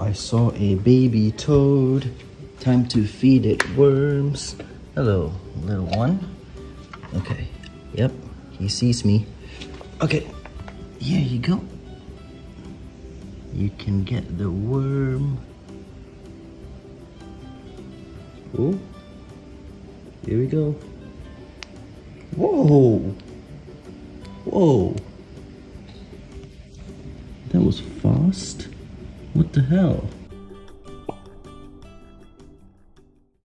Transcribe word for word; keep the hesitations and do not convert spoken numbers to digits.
I saw a baby toad. Time to feed it worms. Hello, little one. Okay. Yep, he sees me. Okay, here you go. You can get the worm. Oh, here we go. Whoa! Whoa! That was fast. What the hell?